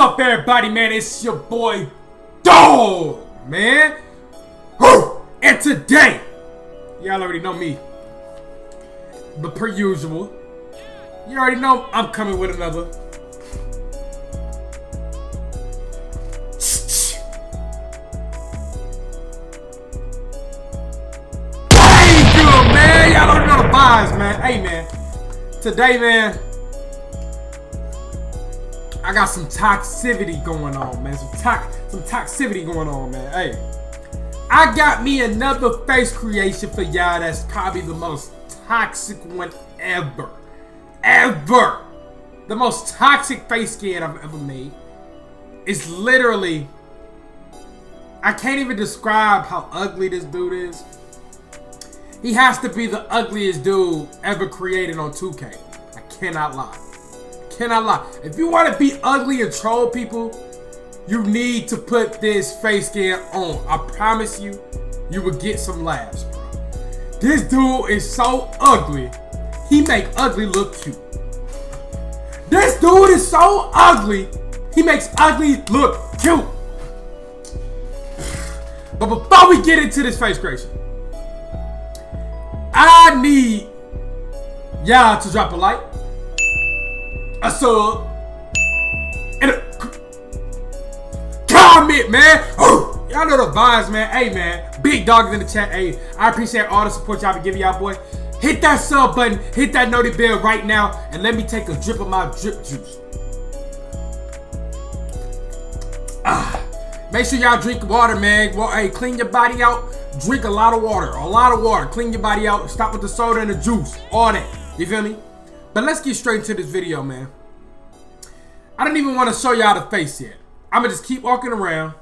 What's up, everybody, man? It's your boy Dog, man. And today, y'all already know me, but per usual, you already know I'm coming with another good, man. Y'all already know the vibes, man. Hey, man. Today, man, I got some toxicity going on, man. Some toxicity going on, man. Hey, I got me another face creation for y'all that's probably the most toxic one ever. The most toxic face skin I've ever made. It's literally... I can't even describe how ugly this dude is. He has to be the ugliest dude ever created on 2K. I cannot lie. If you want to be ugly and troll people, you need to put this face scan on. I promise you, you will get some laughs, bro. This dude is so ugly. He make ugly look cute. This dude is so ugly. He makes ugly look cute. But before we get into this face creation, I need y'all to drop a like, a sub, and a comment, man. Y'all know the vibes, man. Hey, man, Big Dog in the chat. Hey, I appreciate all the support y'all been giving y'all, boy. Hit that sub button, hit that noty bell right now, and let me take a drip of my drip juice. Make sure y'all drink water, man. Well, hey, clean your body out. Drink a lot of water, Clean your body out. Stop with the soda and the juice, all that. You feel me? But let's get straight into this video, man. I don't even want to show y'all the face yet. I'ma just keep walking around.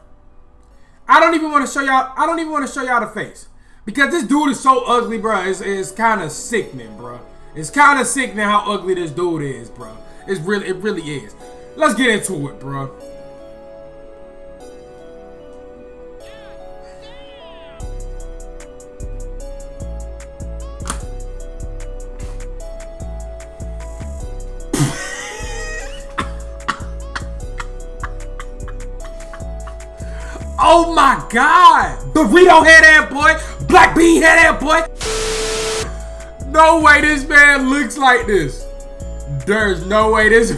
I don't even want to show y'all the face because this dude is so ugly, bro. It's kind of sickening, bro. It's kind of sickening how ugly this dude is, bro. It really is. Let's get into it, bro. Oh my God! Burrito head ass boy! Black bean head ass boy! No way this man looks like this. There's no way this...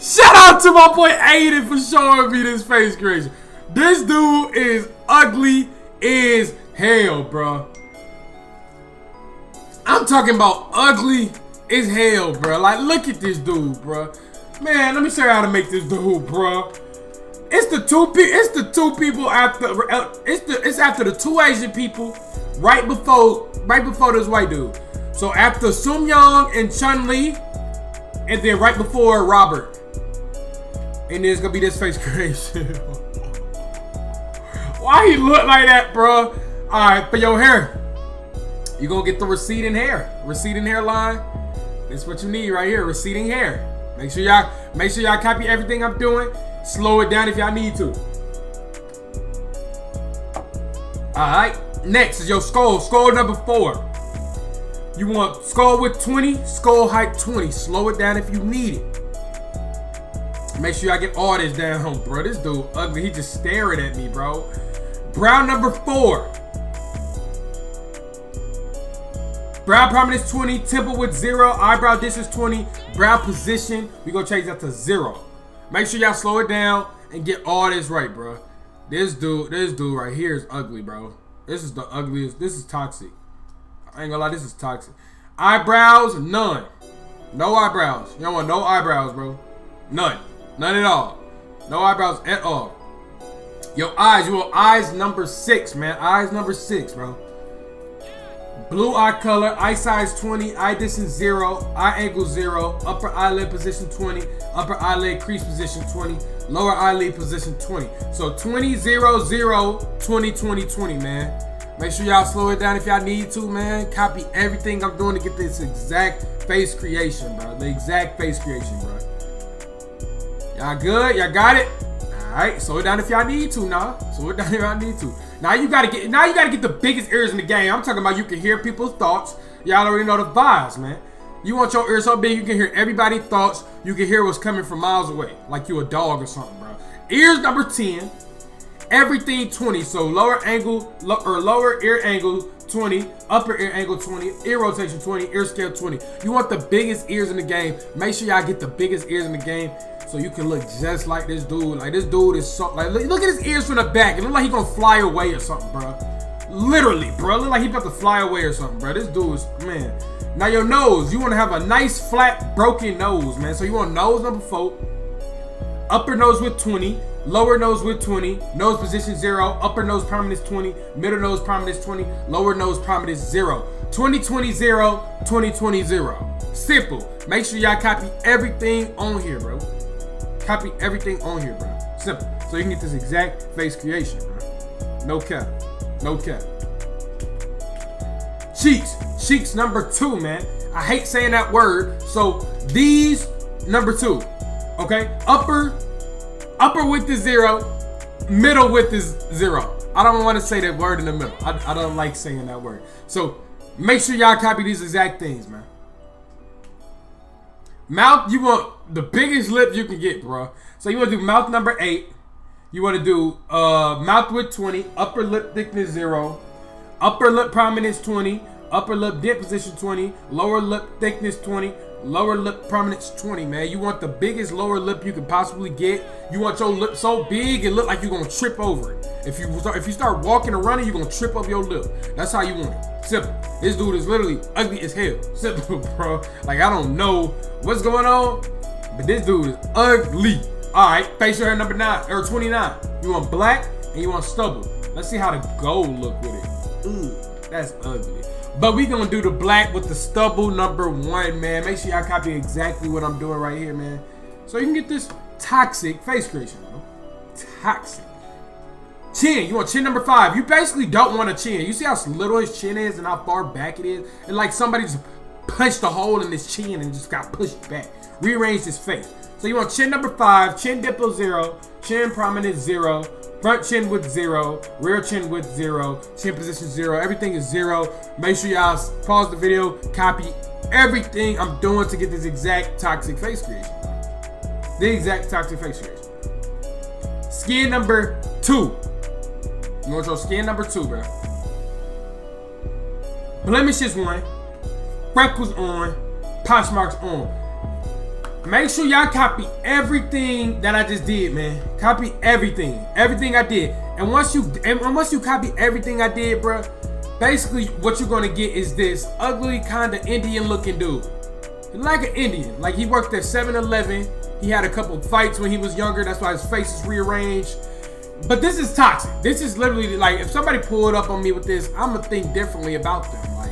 Shout out to my boy Aiden for showing me this face creation. This dude is ugly as hell, bro. I'm talking about ugly... It's hell, bro. Like, look at this dude, bro. Man, let me show you how to make this dude, bro. It's after the two Asian people, right before this white dude. So after Soo Young and Chun Li, and then right before Robert, and then it's gonna be this face creation. Why he look like that, bro? All right, for your hair, you gonna get the receding hairline. That's what you need right here, receding hair. Make sure y'all copy everything I'm doing. Slow it down if y'all need to. Alright, next is your skull. Skull number 4. You want skull width 20, skull height 20. Slow it down if you need it. Make sure y'all get all this down, bro. This dude ugly. He just staring at me, bro. Brow number 4. Brow prominence 20, temple width 0, eyebrow distance 20, brow position, we gonna change that to 0. Make sure y'all slow it down and get all this right, bro. This dude right here is ugly, bro. This is the ugliest. This is toxic. I ain't gonna lie, this is toxic. Eyebrows, none. No eyebrows. You don't want no eyebrows, bro. None. None at all. No eyebrows at all. Yo, eyes. You want eyes number 6, man. Eyes number 6, bro. Blue eye color, eye size 20, eye distance 0, eye angle 0, upper eyelid position 20, upper eyelid crease position 20, lower eyelid position 20. So 20, 0, 0, 20, 20, 20, man. Make sure y'all slow it down if y'all need to, man. Copy everything I'm doing to get this exact face creation, bro. The exact face creation, bro. Y'all good? Y'all got it? Alright, slow it down if y'all need to, nah. Slow it down if y'all need to. Now you gotta get the biggest ears in the game. I'm talking about you can hear people's thoughts. Y'all already know the vibes, man. You want your ear so big you can hear everybody's thoughts. You can hear what's coming from miles away. Like you a dog or something, bro. Ears number 10. Everything 20. So lower angle or lower ear angle 20. Upper ear angle 20. Ear rotation 20. Ear scale 20. You want the biggest ears in the game. Make sure y'all get the biggest ears in the game. So you can look just like this dude. Like this dude is so like look at his ears from the back. It look like he gonna fly away or something, bro. Literally, bro. Look like he about to fly away or something, bro. This dude is, man. Now your nose, you want to have a nice, flat, broken nose, man. So you want nose number 4, upper nose with 20, lower nose with 20, nose position 0, upper nose prominence 20, middle nose prominence 20, lower nose prominence 0. 20-20-0, 20-20-0. Simple. Make sure y'all copy everything on here, bro. Copy everything on here, bro. Simple. So you can get this exact face creation, bro. No cap. No cap. Cheeks. Cheeks number 2, man. I hate saying that word. So these number 2, okay? Upper width is 0, middle width is 0. I don't want to say that word in the middle. I don't like saying that word. So make sure y'all copy these exact things, man. Mouth, you want the biggest lip you can get, bro. So you want to do mouth number 8. You want to do mouth width 20, upper lip thickness 0, upper lip prominence 20, upper lip dip position 20, lower lip thickness 20, lower lip prominence 20, man. You want the biggest lower lip you can possibly get. You want your lip so big it look like you're gonna trip over it. If you start walking or running, you're gonna trip over your lip. That's how you want it. Simple. This dude is literally ugly as hell. Simple, bro. Like I don't know what's going on, but this dude is ugly. All right, facial hair number 9 or 29. You want black and you want stubble. Let's see how the gold look with it. Ooh, that's ugly. But we gonna do the black with the stubble number 1, man. Make sure y'all copy exactly what I'm doing right here, man. So you can get this toxic face creation, bro. Toxic. Chin, you want chin number 5. You basically don't want a chin. You see how little his chin is and how far back it is? And like somebody just punched a hole in his chin and just got pushed back. Rearranged his face. So you want chin number 5, chin diplo 0, chin prominence 0, front chin with 0, rear chin with 0, chin position 0, everything is 0. Make sure y'all pause the video, copy everything I'm doing to get this exact toxic face creation. The exact toxic face creation. Skin number 2. You want your skin number 2, bro. Blemishes 1, freckles on, posh marks on. Make sure y'all copy everything that I just did, man. Copy everything. Everything I did. And once you copy everything I did, bruh, basically what you're going to get is this ugly kind of Indian looking dude. Like an Indian. Like he worked at 7-Eleven. He had a couple fights when he was younger. That's why his face is rearranged. But this is toxic. This is literally like if somebody pulled up on me with this, I'm going to think differently about them. Like,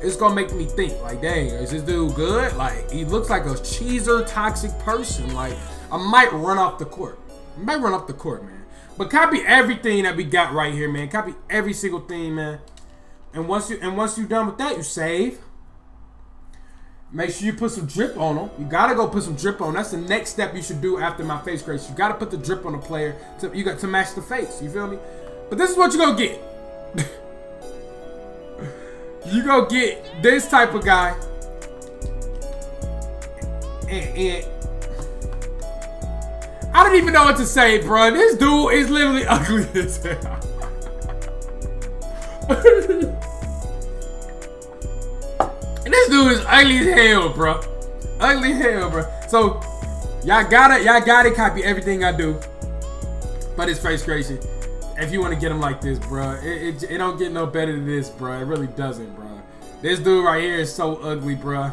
it's gonna make me think, like, dang, is this dude good? Like, he looks like a cheeser, toxic person. Like, I might run off the court. I might run off the court, man. But copy everything that we got right here, man. Copy every single thing, man. And once you're done with that, you save. Make sure you put some drip on them. You gotta go put some drip on. That's the next step you should do after my face creation. You gotta put the drip on the player to match the face. You feel me? But this is what you're gonna get. You go get this type of guy, and I don't even know what to say, bro. This dude is literally ugly as hell. And this dude is ugly as hell, bro. Ugly as hell, bro. So y'all gotta copy everything I do. But it's face creation. If you want to get him like this, bro, it don't get no better than this, bro. It really doesn't, bro. This dude right here is so ugly, bro.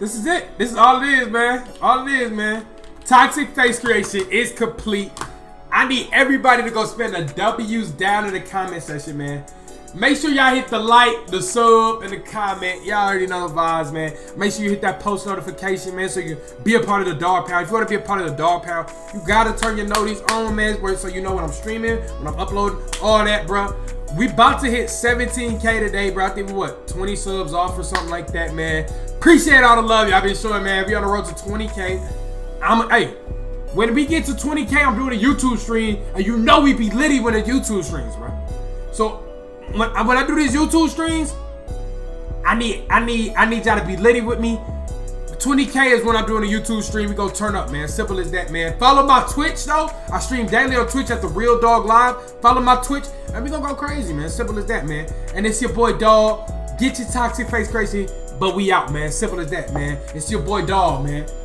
This is it. This is all it is, man. All it is, man. Toxic face creation is complete. I need everybody to go spend the W's down in the comment section, man. Make sure y'all hit the like, the sub, and the comment. Y'all already know the vibes, man. Make sure you hit that post notification, man, so you can be a part of the Dog Pound. If you want to be a part of the Dog Pound, you got to turn your notice on, man, so you know when I'm streaming, when I'm uploading, all that, bro. We about to hit 17K today, bro. I think we, what, 20 subs off or something like that, man. Appreciate all the love y'all been showing, man. We on the road to 20K. Hey, when we get to 20K, I'm doing a YouTube stream, and you know we be litty when the YouTube streams, bro. So, when I do these YouTube streams, I need y'all to be litty with me. 20K is when I'm doing a YouTube stream. We go turn up, man. Simple as that, man. Follow my Twitch, though. I stream daily on Twitch at the Real Dog Live. Follow my Twitch, and we gonna go crazy, man. Simple as that, man. And it's your boy, Dog. Get your toxic face crazy, but we out, man. Simple as that, man. It's your boy, Dog, man.